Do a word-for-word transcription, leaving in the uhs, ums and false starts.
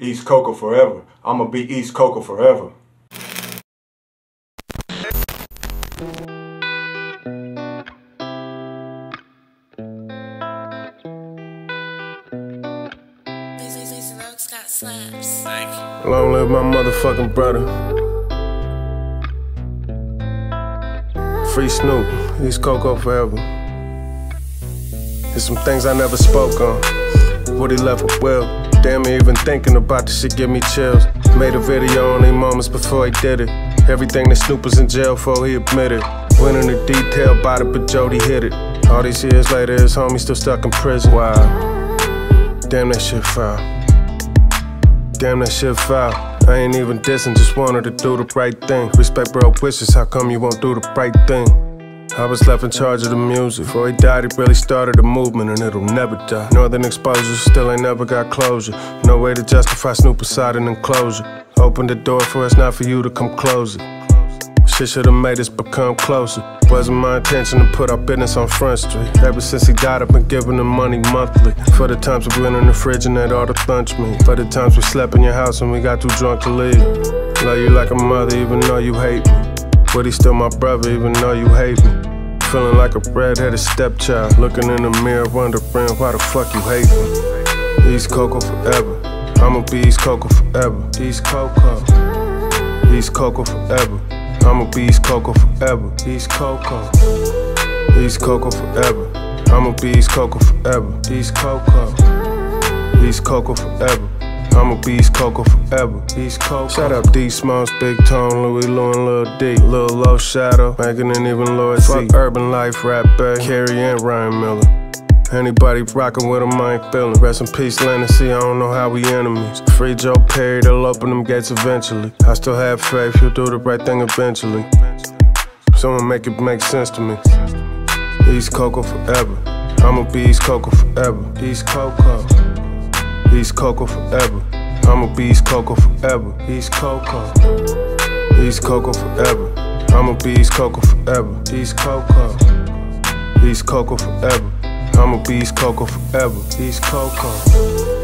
East Coco forever. I'ma be East Coco forever. Long live my motherfucking brother. Free Snoop, East Coco forever. There's some things I never spoke on. What he left with Will. Damn me, even thinking about this shit give me chills. Made a video only moments before he did it. Everything that Snoop was in jail for, he admitted. Went into detail about it, but Jody hit it. All these years later, his homie still stuck in prison. Wow. Damn, that shit foul. Damn, that shit foul. I ain't even dissing, just wanted to do the right thing. Respect bro wishes, how come you won't do the right thing? I was left in charge of the music. Before he died, he really started a movement, and it'll never die. Northern exposure, still ain't never got closure. No way to justify Snoop inside an enclosure. Open the door for us, not for you to come close it. Shit should've made us become closer. Wasn't my intention to put our business on Front Street. Ever since he died, I've been giving him money monthly. For the times we went in the fridge and ate all the lunch meat. For the times we slept in your house and we got too drunk to leave. Love you like a mother even though you hate me. But he's still my brother even though you hate me. Feeling like a red-headed stepchild, looking in the mirror wondering why the fuck you hate me. East Coco forever. I'ma be East Coco forever. East Coco. East Coco forever. I'ma be East Coco forever. East Coco. East Coco forever. I'ma be East Coco forever. East Coco. East Coco forever. I'ma be East Coco forever, East Coco. Shout out D Smoke, Big Tone, Louis Lou and Lil D, Lil Low, Shadow, Banking and even Lloyd C. Fuck Urban Life, Rap Bank, Carrie and Ryan Miller. Anybody rockin' with him, I ain't feelin'. Rest in peace, Lennon C, I don't know how we enemies. Free Joe Perry, they'll open them gates eventually. I still have faith, you'll do the right thing eventually. Someone make it make sense to me. East Coco forever. I'ma be East Coco forever, East Coco. East Coco forever. I'ma be East Coco forever. East Coco. East Coco forever. I'ma be East Coco forever. East Coco. East Coco forever. I'ma be East Coco forever. East Coco.